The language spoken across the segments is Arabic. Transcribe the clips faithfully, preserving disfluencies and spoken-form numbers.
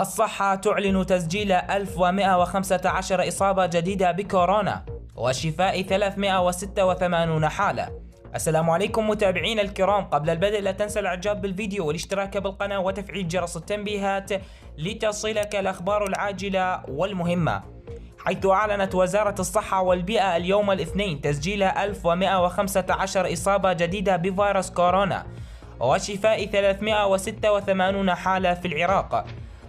الصحة تعلن تسجيل ألف ومئة وخمسة عشر إصابة جديدة بكورونا وشفاء ثلاثمئة وستة وثمانين حالة. السلام عليكم متابعين الكرام، قبل البدء لا تنسى الاعجاب بالفيديو والاشتراك بالقناة وتفعيل جرس التنبيهات لتصلك الأخبار العاجلة والمهمة. حيث أعلنت وزارة الصحة والبيئة اليوم الاثنين تسجيل ألف ومئة وخمسة عشر إصابة جديدة بفيروس كورونا وشفاء ثلاثمئة وستة وثمانين حالة في العراق.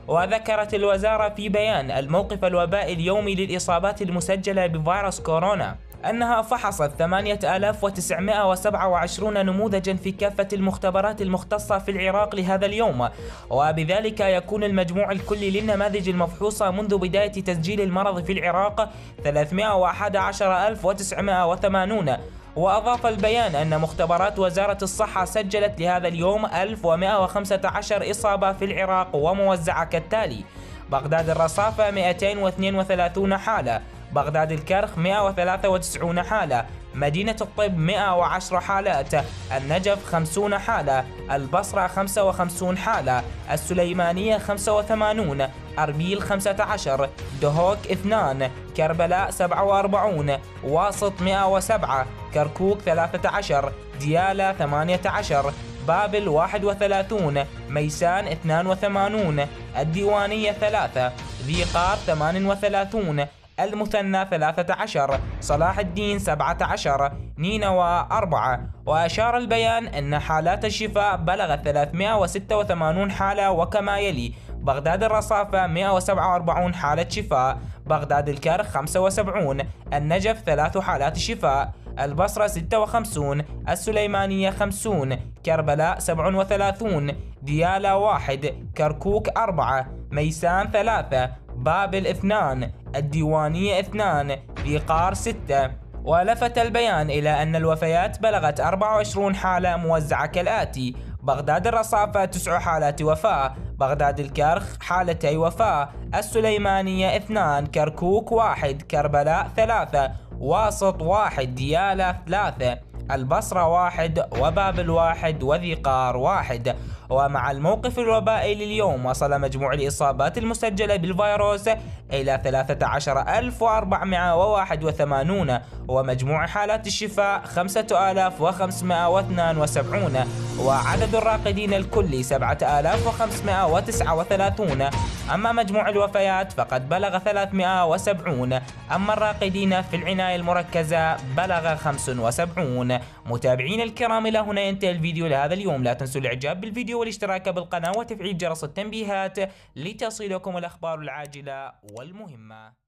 وذكرت الوزارة في بيان الموقف الوبائي اليومي للإصابات المسجلة بفيروس كورونا أنها فحصت ثمانية آلاف وتسعمئة وسبعة وعشرين نموذجا في كافة المختبرات المختصة في العراق لهذا اليوم، وبذلك يكون المجموع الكلي للنماذج المفحوصة منذ بداية تسجيل المرض في العراق ثلاثمئة وأحد عشر ألف وتسعمئة وثمانين. وأضاف البيان أن مختبرات وزارة الصحة سجلت لهذا اليوم ألف ومئة وخمسة عشر إصابة في العراق وموزعة كالتالي: بغداد الرصافة مئتين واثنين وثلاثين حالة، بغداد الكرخ مئة وثلاثة وتسعين حالة، مدينة الطب مئة وعشر حالات، النجف خمسين حالة، البصرة خمسة وخمسين حالة، السليمانية خمسة وثمانين، أربيل خمسة عشر، دهوك اثنان، كربلاء سبعة وأربعين، واسط مئة وسبعة، كركوك ثلاثة عشر، ديالى ثمانية عشر، بابل واحد وثلاثين، ميسان اثنين وثمانين، الديوانية ثلاثة، ذي قار ثمانية وثلاثين، المثنى ثلاثة عشر، صلاح الدين سبعة عشر، نينوى أربعة. وأشار البيان أن حالات الشفاء بلغت ثلاثمئة وستة وثمانين حالة وكما يلي: بغداد الرصافة مئة وسبعة وأربعين حالة شفاء، بغداد الكرخ خمسة وسبعين، النجف ثلاث حالات شفاء، البصرة ستة وخمسين، السليمانية خمسين، كربلاء سبعة وثلاثين، ديالى واحد، كركوك أربعة، ميسان ثلاثة، بابل اثنان، الديوانية اثنان، بيقار ستة. ولفت البيان إلى أن الوفيات بلغت أربعة وعشرين حالة موزعة كالآتي: بغداد الرصافة تسع حالات وفاة، بغداد الكرخ حالتي وفاة، السليمانية اثنان، كركوك واحد، كربلاء ثلاثة، واسط واحد، ديالى ثلاثة، البصرة واحد، وبابل واحد، وذي قار واحد. ومع الموقف الوبائي لليوم وصل مجموع الإصابات المسجلة بالفيروس إلى ثلاثة عشر ألف وأربعمئة وواحد وثمانين، ومجموع حالات الشفاء خمسة آلاف وخمسمئة واثنين وسبعين، وعدد الراقدين الكلي سبعة آلاف وخمسمئة وتسعة وثلاثين. أما مجموع الوفيات فقد بلغ ثلاثمئة وسبعين، أما الراقدين في العناية المركزة بلغ خمسة وسبعين. متابعين الكرام، إلى هنا ينتهي الفيديو لهذا اليوم، لا تنسوا الإعجاب بالفيديو والاشتراك بالقناة وتفعيل جرس التنبيهات لتصلكم الأخبار العاجلة والمهمة.